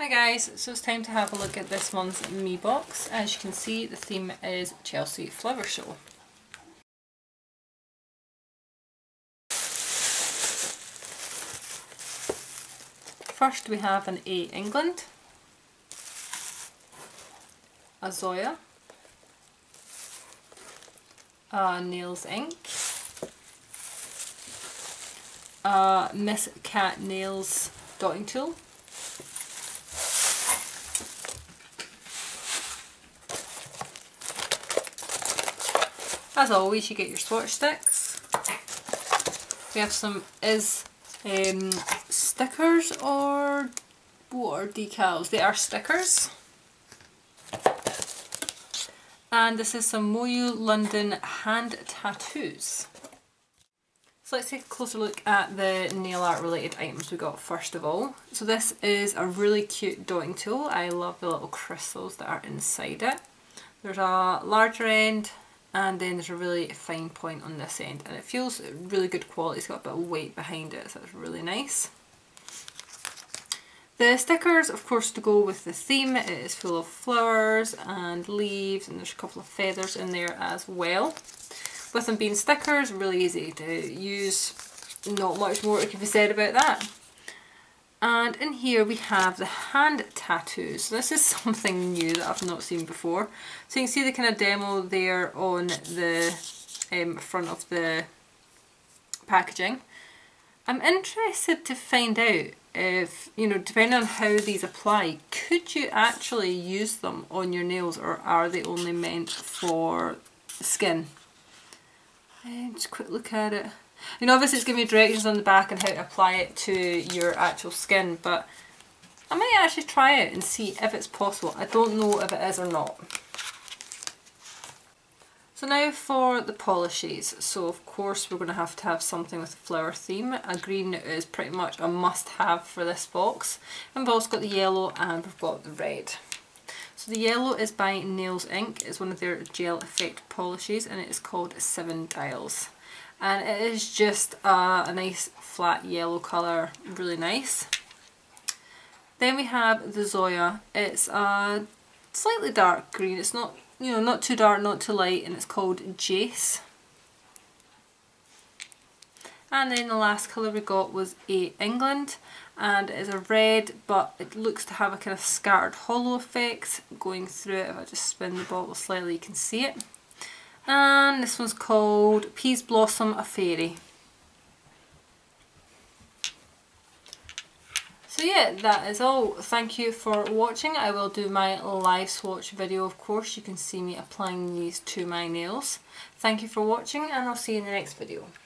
Hi guys, so it's time to have a look at this month's Me box. As you can see, the theme is Chelsea Flower Show. First we have an A. England, a Zoya, a Nails Inc, a Miss Cat Nails Dotting Tool, as always you get your swatch sticks. We have some stickers or water decals. They are stickers. And this is some Moyu London hand tattoos. So let's take a closer look at the nail art related items we got first of all. So this is a really cute dotting tool. I love the little crystals that are inside it. There's a larger end, and then there's a really fine point on this end, and it feels really good quality. It's got a bit of weight behind it, so it's really nice. The stickers, of course, to go with the theme. It is full of flowers and leaves, and there's a couple of feathers in there as well. With them being stickers, really easy to use. Not much more can be said about that. And in here we have the hand tattoos. This is something new that I've not seen before. So you can see the kind of demo there on the front of the packaging. I'm interested to find out if, you know, depending on how these apply, could you actually use them on your nails, or are they only meant for skin? Just quick look at it. You know, obviously it's giving me directions on the back and how to apply it to your actual skin, but I might actually try it and see if it's possible. I don't know if it is or not. So now for the polishes. So of course we're going to have something with a flower theme. A green is pretty much a must-have for this box. And we've also got the yellow and we've got the red. So the yellow is by Nails Inc. It's one of their gel effect polishes and it is called 7 Dials. And it is just a nice flat yellow colour, really nice. Then we have the Zoya. It's a slightly dark green. It's not, you know, not too dark, not too light, and it's called Jace. And then the last colour we got was A. England, and it is a red, but it looks to have a kind of scattered hollow effect going through it. If I just spin the bottle slightly, you can see it. And this one's called Pea Blossom Fairy. So yeah, that is all. Thank you for watching. I will do my live swatch video, of course. You can see me applying these to my nails. Thank you for watching, and I'll see you in the next video.